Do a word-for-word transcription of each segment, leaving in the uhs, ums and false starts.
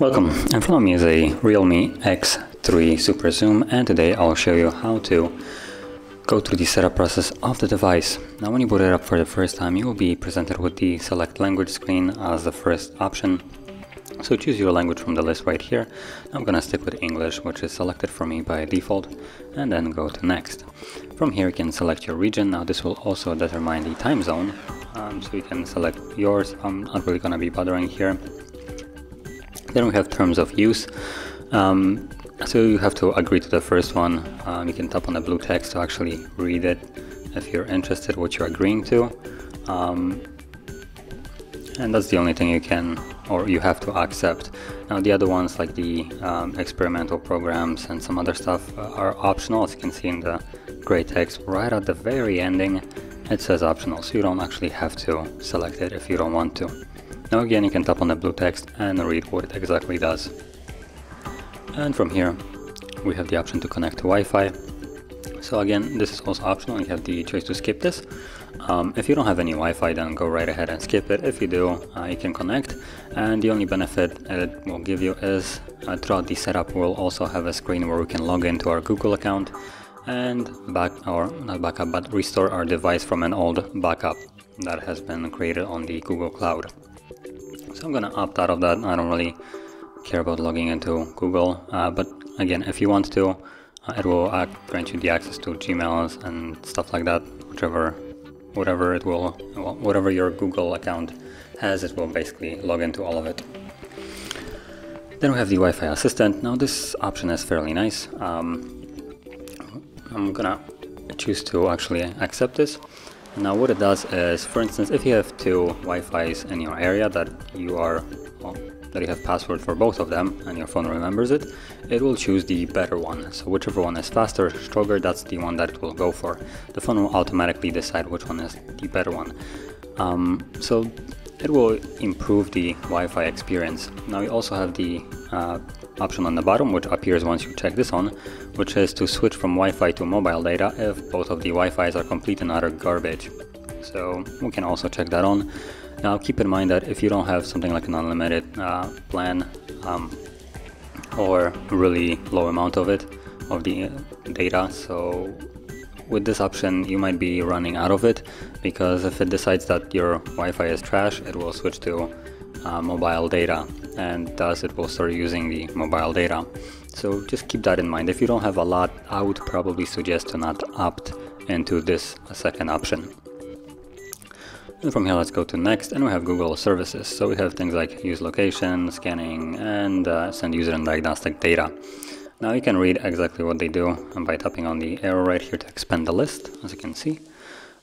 Welcome, in front of me is a Realme X three Super Zoom, and today I'll show you how to go through the setup process of the device. Now when you boot it up for the first time, you will be presented with the select language screen as the first option. So choose your language from the list right here. I'm gonna stick with English, which is selected for me by default, and then go to next. From here you can select your region. Now this will also determine the time zone, um, so you can select yours. I'm not really gonna be bothering here. Then we have terms of use, um, so you have to agree to the first one. Um, you can tap on the blue text to actually read it if you're interested what you're agreeing to, um, and that's the only thing you can or you have to accept. Now the other ones, like the um, experimental programs and some other stuff, uh, are optional. As you can see in the gray text right at the very ending, it says optional, so you don't actually have to select it if you don't want to. Now again, you can tap on the blue text and read what it exactly does. And from here, we have the option to connect to Wi-Fi. So again, this is also optional. You have the choice to skip this. Um, if you don't have any Wi-Fi, then go right ahead and skip it. If you do, uh, you can connect. And the only benefit it will give you is uh, throughout the setup, we'll also have a screen where we can log into our Google account and back or not backup, but restore our device from an old backup that has been created on the Google Cloud. So I'm gonna opt out of that. I don't really care about logging into Google, uh, but again, if you want to, uh, it will uh, grant you the access to Gmails and stuff like that, whichever, whatever it will, well, whatever your Google account has, it will basically log into all of it. Then we have the Wi-Fi assistant. Now this option is fairly nice. Um, I'm gonna choose to actually accept this. Now what it does is, for instance, if you have two Wi-Fi's in your area that you are, well, that you have password for both of them and your phone remembers it, it will choose the better one. So whichever one is faster, stronger, that's the one that it will go for. The phone will automatically decide which one is the better one. Um, so it will improve the Wi-Fi experience. Now you also have the uh, option on the bottom, which appears once you check this on, which is to switch from Wi-Fi to mobile data if both of the Wi-Fi's are complete and utter garbage. So we can also check that on. Now keep in mind that if you don't have something like an unlimited uh, plan, um, or really low amount of it, of the data, so with this option you might be running out of it, because if it decides that your Wi-Fi is trash, it will switch to Uh, mobile data, and thus it will start using the mobile data. So just keep that in mind. If you don't have a lot, I would probably suggest to not opt into this second option. And from here, let's go to next, and we have Google services. So we have things like use location, scanning, and uh, send user and diagnostic data. Now you can read exactly what they do and by tapping on the arrow right here to expand the list, as you can see.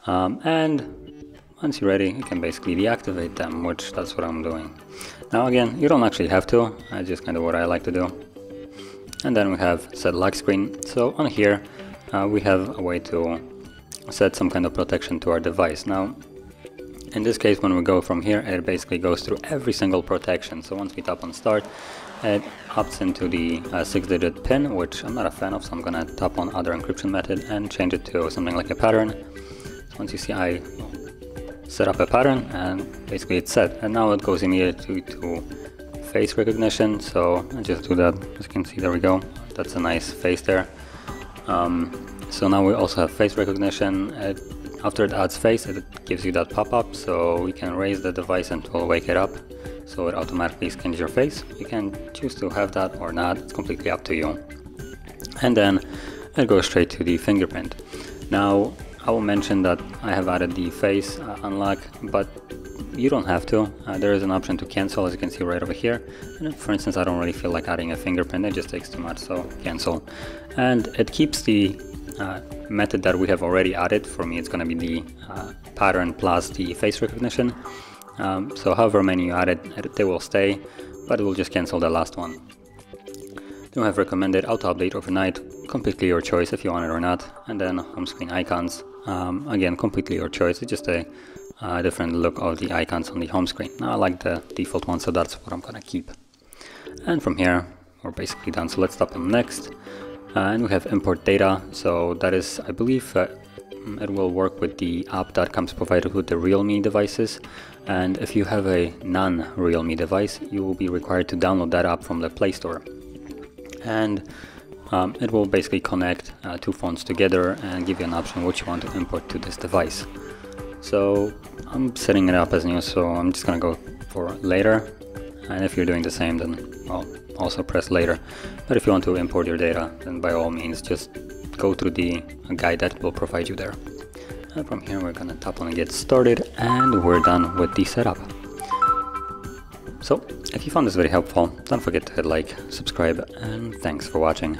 Um, and Once you're ready, you can basically deactivate them, which that's what I'm doing. Now again, you don't actually have to, that's just kind of what I like to do. And then we have set lock screen. So on here, uh, we have a way to set some kind of protection to our device. Now, in this case, when we go from here, it basically goes through every single protection. So once we tap on start, it opts into the uh, six-digit PIN, which I'm not a fan of, so I'm gonna tap on other encryption method and change it to something like a pattern. So once you see I set up a pattern, and basically it's set, and now it goes immediately to face recognition. So I just do that, as you can see. There we go, that's a nice face there. Um, so now we also have face recognition. It, after it adds face, it gives you that pop-up, so we can raise the device and it will wake it up, so it automatically scans your face. You can choose to have that or not, it's completely up to you. And then it goes straight to the fingerprint. Now I will mention that I have added the face uh, unlock, but you don't have to. Uh, there is an option to cancel, as you can see right over here. And for instance, I don't really feel like adding a fingerprint, it just takes too much, so cancel. And it keeps the uh, method that we have already added. For me, it's going to be the uh, pattern plus the face recognition. Um, so however many you added, they will stay, but it will just cancel the last one. Then we have recommended auto update overnight, completely your choice if you want it or not. And then home screen icons. Um, again, completely your choice, it's just a uh, different look of the icons on the home screen. Now I like the default one, so that's what I'm gonna keep. And from here, we're basically done, so let's tap on next. Uh, and we have import data, so that is, I believe, uh, It will work with the app that comes provided with the Realme devices, and if you have a non-Realme device, you will be required to download that app from the Play Store. And um, it will basically connect uh, two phones together and give you an option which you want to import to this device. So I'm setting it up as new, so I'm just gonna go for later, and if you're doing the same, then well, also press later. But if you want to import your data, then by all means just go through the guide that will provide you there. And from here we're gonna tap on get started, and we're done with the setup. So if you found this very helpful, don't forget to hit like, subscribe, and thanks for watching.